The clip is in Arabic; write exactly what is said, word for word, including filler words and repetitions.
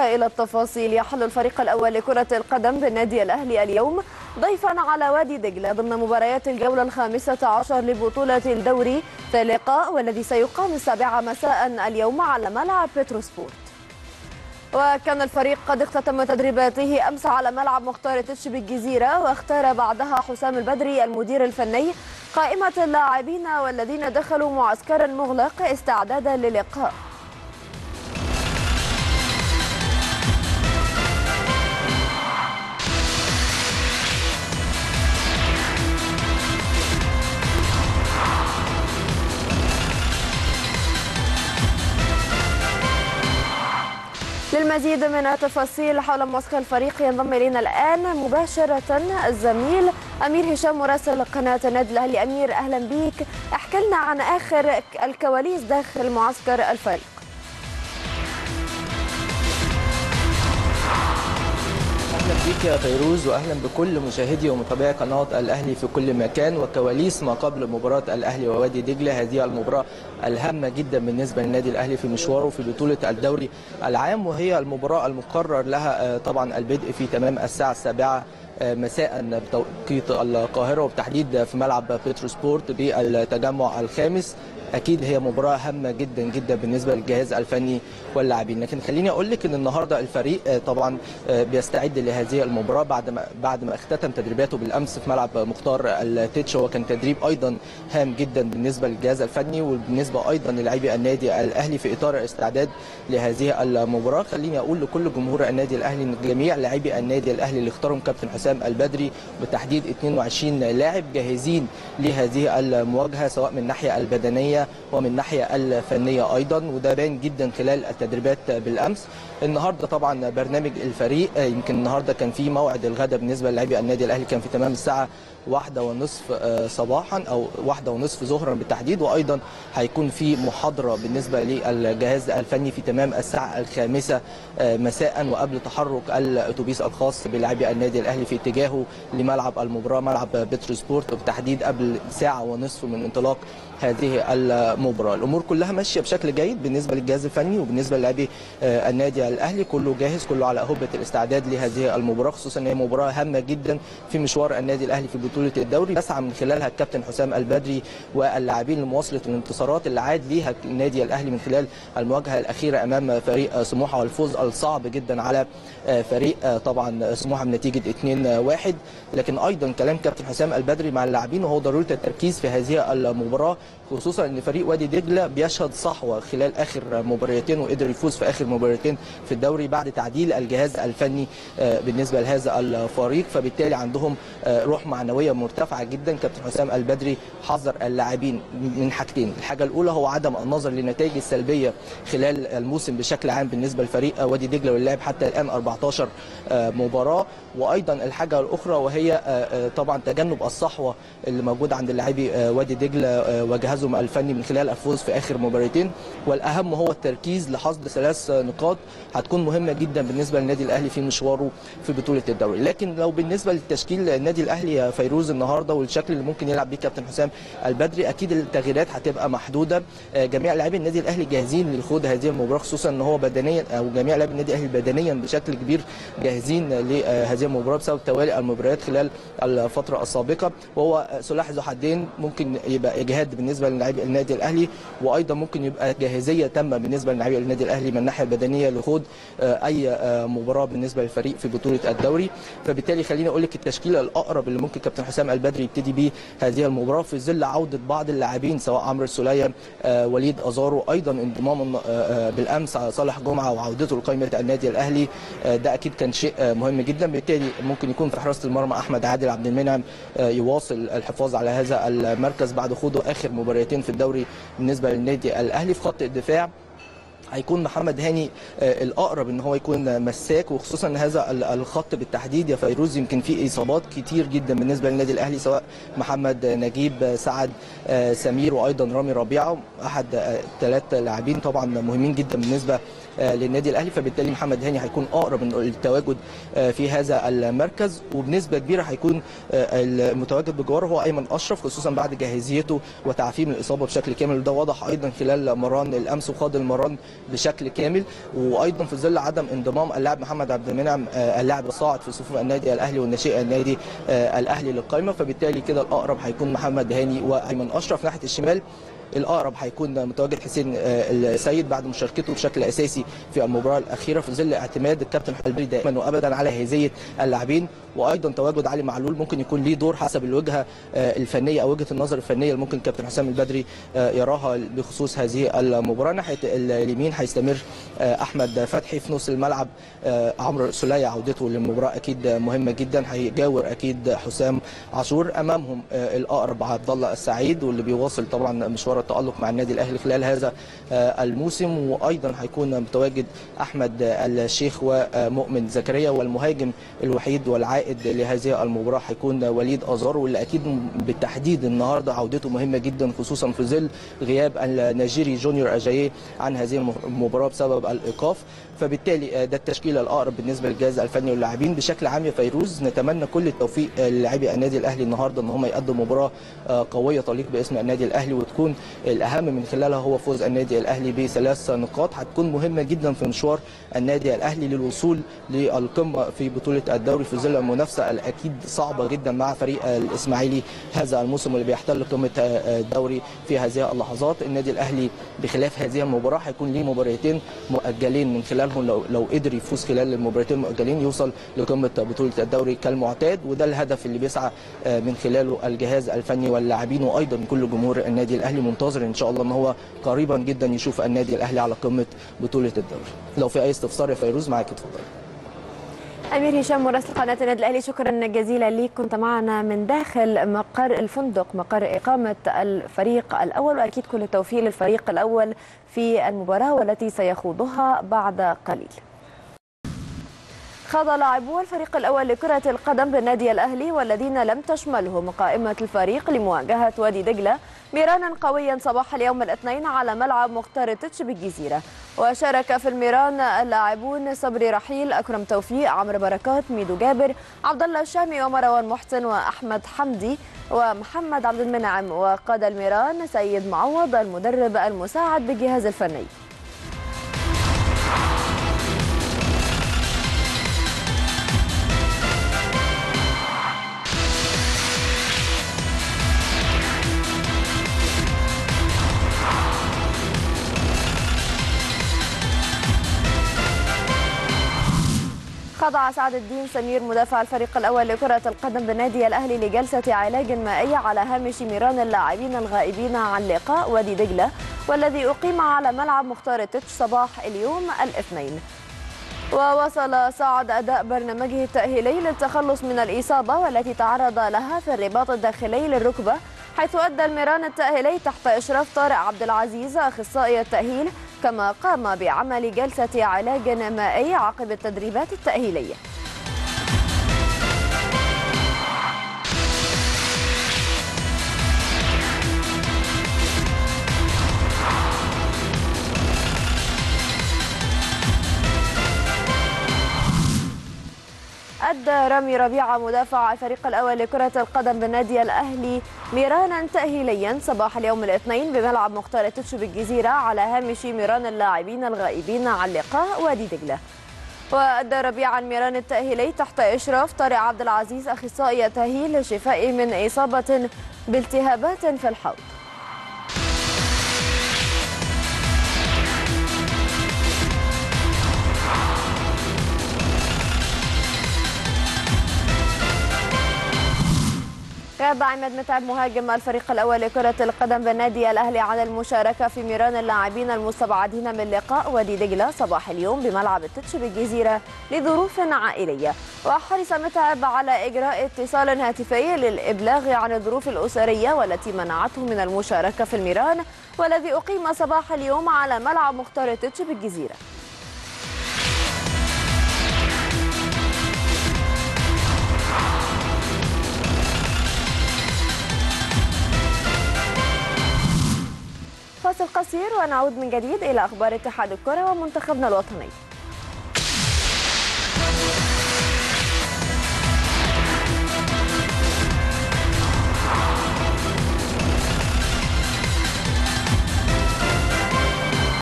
إلى التفاصيل. يحل الفريق الأول لكرة القدم بالنادي الأهلي اليوم ضيفا على وادي دجلة ضمن مباريات الجولة الخامسة عشر لبطولة الدوري في اللقاء والذي سيقام السابعة مساء اليوم على ملعب بترو سبورت. وكان الفريق قد اختتم تدريباته أمس على ملعب مختار تتش بالجزيرة، واختار بعدها حسام البدري المدير الفني قائمة اللاعبين والذين دخلوا معسكرا مغلق استعدادا للقاء. للمزيد من التفاصيل حول معسكر الفريق ينضم الينا الان مباشره الزميل امير هشام مراسل قناه النادي الاهلي. امير اهلا بيك، احكي لنا عن اخر الكواليس داخل معسكر الفريق. اهلا بك يا فيروز واهلا بكل مشاهدي ومتابعي قناه الاهلي في كل مكان. وكواليس ما قبل مباراه الاهلي ووادي دجله، هذه المباراه الهامه جدا بالنسبه للنادي الاهلي في مشواره في بطوله الدوري العام، وهي المباراه المقرر لها طبعا البدء في تمام الساعه السابعه مساء بتوقيت القاهره، وبتحديد في ملعب بترو سبورت بالتجمع الخامس. اكيد هي مباراه هامه جدا جدا بالنسبه للجهاز الفني واللاعبين، لكن خليني اقول لك ان النهارده الفريق طبعا بيستعد لهذه المباراه بعد ما بعد ما اختتم تدريباته بالامس في ملعب مختار التتش، وكان تدريب ايضا هام جدا بالنسبه للجهاز الفني وبالنسبه ايضا للاعبي النادي الاهلي في اطار الاستعداد لهذه المباراه. خليني اقول لكل جمهور النادي الاهلي ان جميع لاعبي النادي الاهلي اللي اختارهم كابتن حسام البدري بالتحديد اثنين وعشرين لاعب جاهزين لهذه المواجهه، سواء من الناحيه البدنيه ومن الناحيه الفنيه ايضا، وده بان جدا خلال التدريبات بالامس. النهارده طبعا برنامج الفريق، يمكن النهارده كان في موعد الغداء بالنسبه للاعبي النادي الاهلي كان في تمام الساعه واحدة ونصف صباحا او واحدة ونصف ظهرا بالتحديد، وايضا هيكون في محاضره بالنسبه للجهاز الفني في تمام الساعه الخامسة مساء، وقبل تحرك الاتوبيس الخاص بلاعبي النادي الاهلي في اتجاهه لملعب المباراه ملعب بترو سبورت، وبالتحديد قبل ساعه ونصف من انطلاق هذه المباراه. الامور كلها ماشيه بشكل جيد بالنسبه للجهاز الفني وبالنسبه للاعبي النادي الاهلي، كله جاهز، كله على هبه الاستعداد لهذه المباراه، خصوصا ان هي مباراه هامه جدا في مشوار النادي الاهلي في بطوله الدوري يسعى من خلالها الكابتن حسام البدري واللاعبين لمواصله الانتصارات اللي عاد ليها النادي الاهلي من خلال المواجهه الاخيره امام فريق سموحه والفوز الصعب جدا على فريق طبعا سموحه بنتيجه اثنين واحد، لكن ايضا كلام كابتن حسام البدري مع اللاعبين وهو ضروره التركيز في هذه المباراه، خصوصا ان فريق وادي دجله بيشهد صحوه خلال اخر مباريتين، وقدر يفوز في اخر مباريتين في الدوري بعد تعديل الجهاز الفني بالنسبه لهذا الفريق، فبالتالي عندهم روح معنويه مرتفعه جدا. كابتن حسام البدري حذر اللاعبين من حاجتين، الحاجه الاولى هو عدم النظر للنتائج السلبيه خلال الموسم بشكل عام بالنسبه لفريق وادي دجله واللاعب حتى الان أربعة عشر مباراه، وايضا الحاجه الاخرى وهي طبعا تجنب الصحوه اللي موجوده عند لاعبي وادي دجله وجهازهم الفني من خلال الفوز في اخر مباراتين، والاهم هو التركيز لحصد ثلاث نقاط هتكون مهمه جدا بالنسبه للنادي الاهلي في مشواره في بطوله الدوري. لكن لو بالنسبه للتشكيل النادي الاهلي يا فيروز النهارده والشكل اللي ممكن يلعب بيه كابتن حسام البدري، اكيد التغييرات هتبقى محدوده، جميع لاعبي النادي الاهلي جاهزين للخوض هذه المباراه، خصوصا ان هو بدنيا او جميع لاعبي النادي الاهلي بدنيا بشكل كبير جاهزين لهذه المباراه بسبب توالي المباريات خلال الفتره السابقه، وهو سلاح ذو حدين، ممكن يبقى اجهاد بالنسبه للاعبي النادي الاهلي، وايضا ممكن يبقى جاهزيه تامه بالنسبه للاعبي النادي الاهلي من الناحيه البدنيه لخوض اي مباراه بالنسبه للفريق في بطوله الدوري. فبالتالي خليني اقول لك التشكيل الاقرب اللي ممكن كابتن حسام البدري يبتدي بيه هذه المباراه في ظل عوده بعض اللاعبين سواء عمرو سليه، وليد ازارو، ايضا انضمام بالامس صالح جمعه وعودته لقائمه النادي الاهلي، ده اكيد كان شيء مهم جدا. بالتالي ممكن يكون في حراسه المرمى احمد عادل عبد المنعم يواصل الحفاظ على هذا المركز بعد خوضه اخر مباراتين في الدوري بالنسبه للنادي الاهلي. في خط الدفاع هيكون محمد هاني الاقرب ان هو يكون مساك، وخصوصا ان هذا الخط بالتحديد يا فيروز يمكن فيه اصابات كتير جدا بالنسبه للنادي الاهلي، سواء محمد نجيب، سعد سمير، وايضا رامي ربيعه، احد ثلاث لاعبين طبعا مهمين جدا بالنسبه للنادي الاهلي، فبالتالي محمد هاني هيكون اقرب من التواجد في هذا المركز، وبنسبه كبيره هيكون المتواجد بجواره هو ايمن اشرف، خصوصا بعد جاهزيته وتعافيه من الاصابه بشكل كامل، وده واضح ايضا خلال مران الامس وخاض المران بشكل كامل، وايضا في ظل عدم انضمام اللاعب محمد عبد المنعم اللاعب الصاعد في صفوف النادي الاهلي والناشئه النادي الاهلي للقائمه، فبالتالي كده الاقرب هيكون محمد هاني وايمن اشرف. ناحيه الشمال الاقرب هيكون متواجد حسين السيد بعد مشاركته بشكل اساسي في المباراه الاخيره، في ظل اعتماد الكابتن البدري دائما وابدا على هزية اللاعبين، وايضا تواجد علي معلول ممكن يكون ليه دور حسب الوجهه الفنيه او وجهه النظر الفنيه اللي ممكن كابتن حسام البدري يراها بخصوص هذه المباراه. ناحيه اليمين هيستمر احمد فتحي في نص الملعب، عمرو سليع عودته للمباراه اكيد مهمه جدا، هيجاور اكيد حسام عاشور. امامهم الاقرب عبد الله السعيد واللي بيواصل طبعا مشوار التألق مع النادي الأهلي خلال هذا الموسم، وأيضا هيكون متواجد أحمد الشيخ ومؤمن زكريا، والمهاجم الوحيد والعائد لهذه المباراة هيكون وليد أزارو، واللي أكيد بالتحديد النهارده عودته مهمة جدا خصوصا في ظل غياب النيجيري جونيور أجاييه عن هذه المباراة بسبب الإيقاف. فبالتالي ده التشكيل الأقرب بالنسبة للجهاز الفني واللاعبين. بشكل عام يا فيروز نتمنى كل التوفيق للاعبي النادي الأهلي النهارده إن هم يقدموا مباراة قوية تليق باسم النادي الأهلي، وتكون الأهم من خلالها هو فوز النادي الأهلي بثلاث نقاط، هتكون مهمة جدا في مشوار النادي الأهلي للوصول للقمة في بطولة الدوري، في ظل المنافسة الأكيد صعبة جدا مع فريق الإسماعيلي هذا الموسم اللي بيحتل قمة الدوري في هذه اللحظات. النادي الأهلي بخلاف هذه المباراة هيكون ليه مباراتين مؤجلين، من خلالهم لو لو قدر يفوز خلال المباراتين المؤجلين يوصل لقمة بطولة الدوري كالمعتاد، وده الهدف اللي بيسعى من خلاله الجهاز الفني واللاعبين، وأيضا كل جمهور النادي الأهلي منتظر ان شاء الله ان هو قريبا جدا يشوف النادي الاهلي على قمه بطوله الدوري. لو في اي استفسار يا فيروز معاك اتفضلي. امير هشام مراسل قناه النادي الاهلي، شكرا جزيلا ليك، كنت معنا من داخل مقر الفندق مقر اقامه الفريق الاول، واكيد كل التوفيق للفريق الاول في المباراه والتي سيخوضها بعد قليل. خاض لاعبو الفريق الأول لكرة القدم بالنادي الأهلي والذين لم تشملهم قائمة الفريق لمواجهة وادي دجلة ميرانا قويا صباح اليوم الاثنين على ملعب مختار تتش بالجزيرة، وشارك في الميران اللاعبون صبري رحيل، أكرم توفيق، عمرو بركات، ميدو جابر، عبد الله الشامي ومروان محسن وأحمد حمدي ومحمد عبد المنعم، وقاد الميران سيد معوض المدرب المساعد بالجهاز الفني. خضع سعد الدين سمير مدافع الفريق الأول لكرة القدم بالنادي الأهلي لجلسة علاج مائية على هامش ميران اللاعبين الغائبين عن لقاء وادي دجلة والذي أقيم على ملعب مختار تتش صباح اليوم الاثنين. ووصل سعد أداء برنامجه التأهيلي للتخلص من الإصابة والتي تعرض لها في الرباط الداخلي للركبة، حيث أدى الميران التأهيلي تحت إشراف طارق عبد العزيز أخصائي التأهيل، كما قام بعمل جلسة علاج مائي عقب التدريبات التأهيلية. أدى رامي ربيعة مدافع الفريق الأول لكرة القدم بالنادي الأهلي ميرانا تأهيليا صباح اليوم الاثنين بملعب مختار تتش بالجزيرة على هامش ميران اللاعبين الغائبين عن لقاء وادي دجلة. وأدى ربيعة الميران التأهيلي تحت إشراف طارق عبد العزيز أخصائي التأهيل للشفاء من إصابة بالتهابات في الحوض. غاب عماد متعب مهاجم الفريق الأول لكرة القدم بالنادي الأهلي عن المشاركة في ميران اللاعبين المستبعدين من لقاء وادي دجلة صباح اليوم بملعب التتش بالجزيرة لظروف عائلية، وحرص متعب على إجراء اتصال هاتفي للإبلاغ عن الظروف الأسرية والتي منعته من المشاركة في الميران والذي أقيم صباح اليوم على ملعب مختار التتش بالجزيرة. فاصل قصير ونعود من جديد إلى أخبار اتحاد الكرة ومنتخبنا الوطني.